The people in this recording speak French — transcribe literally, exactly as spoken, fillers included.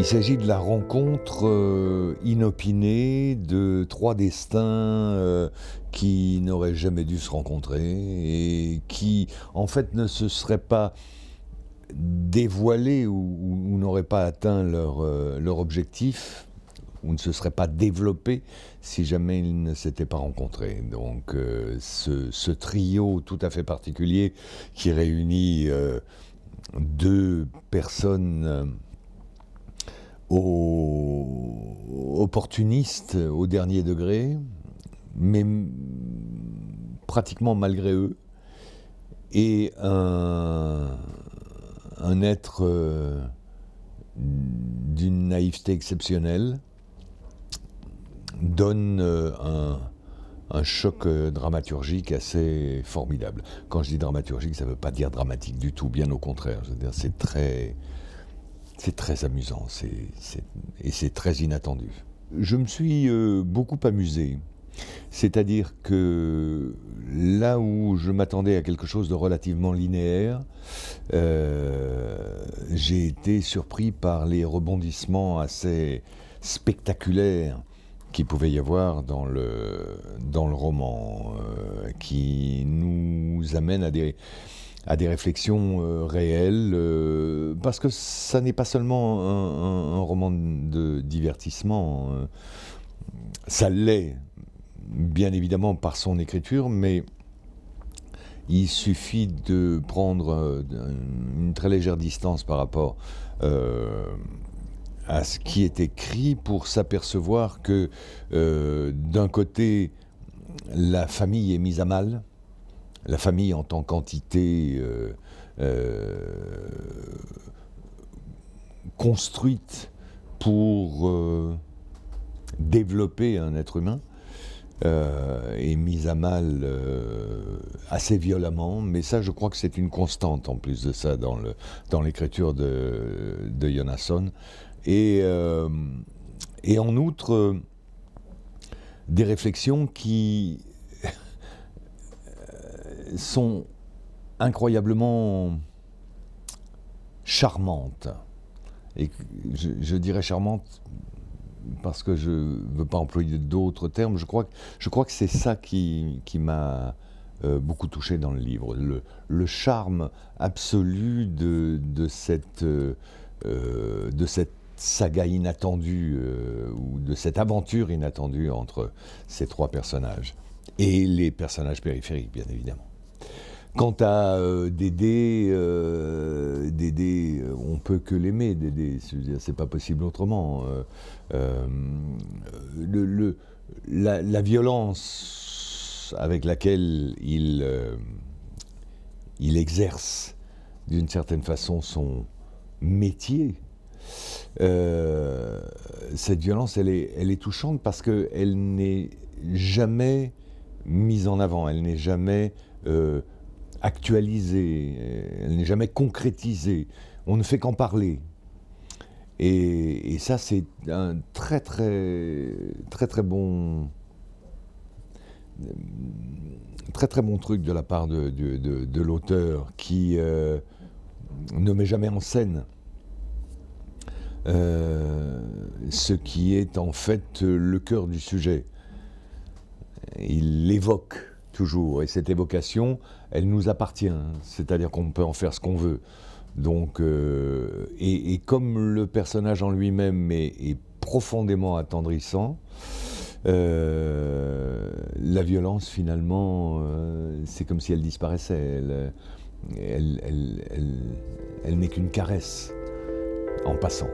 Il s'agit de la rencontre euh, inopinée de trois destins euh, qui n'auraient jamais dû se rencontrer et qui, en fait, ne se seraient pas dévoilés ou, ou, ou n'auraient pas atteint leur, euh, leur objectif, ou ne se seraient pas développés si jamais ils ne s'étaient pas rencontrés. Donc euh, ce, ce trio tout à fait particulier qui réunit euh, deux personnes euh, opportunistes au dernier degré, mais pratiquement malgré eux, et un, un être euh, d'une naïveté exceptionnelle, donne un, un choc dramaturgique assez formidable. Quand je dis dramaturgique, ça ne veut pas dire dramatique du tout, bien au contraire. C'est très, c'est très amusant c'est, c'est, et c'est très inattendu. Je me suis euh, beaucoup amusé. C'est-à-dire que là où je m'attendais à quelque chose de relativement linéaire, euh, j'ai été surpris par les rebondissements assez spectaculaires qu'il pouvait y avoir dans le, dans le roman, euh, qui nous amène à des, à des réflexions euh, réelles, euh, parce que ça n'est pas seulement un, un, un roman de divertissement, euh, ça l'est, bien évidemment, par son écriture, mais il suffit de prendre une très légère distance par rapport euh, à ce qui est écrit pour s'apercevoir que euh, d'un côté la famille est mise à mal, la famille en tant qu'entité euh, euh, construite pour euh, développer un être humain, Euh, est mise à mal euh, assez violemment, mais ça je crois que c'est une constante en plus de ça dans le, dans l'écriture de, de Jonasson, et, euh, et en outre euh, des réflexions qui sont incroyablement charmantes, et je, je dirais charmantes parce que je ne veux pas employer d'autres termes. Je crois, je crois que c'est ça qui, qui m'a euh, beaucoup touché dans le livre, le, le charme absolu de, de, cette, euh, de cette saga inattendue, euh, ou de cette aventure inattendue entre ces trois personnages, et les personnages périphériques, bien évidemment. Quant à euh, Dédé, euh, Dédé, on ne peut que l'aimer, Dédé, c'est pas possible autrement. Euh, euh, le, le, la, la violence avec laquelle il, euh, il exerce d'une certaine façon son métier, euh, cette violence, elle est, elle est touchante parce qu'elle n'est jamais mise en avant, elle n'est jamais euh, actualisée, elle n'est jamais concrétisée, on ne fait qu'en parler. Et, et ça, c'est un très très très très bon très très bon truc de la part de, de, de, de l'auteur, qui euh, ne met jamais en scène euh, ce qui est en fait le cœur du sujet. Il l'évoque toujours, et cette évocation, elle nous appartient, c'est-à-dire qu'on peut en faire ce qu'on veut. Donc, euh, et, et comme le personnage en lui-même est, est profondément attendrissant, euh, la violence, finalement, euh, c'est comme si elle disparaissait. Elle, elle, elle, elle, elle, elle n'est qu'une caresse en passant.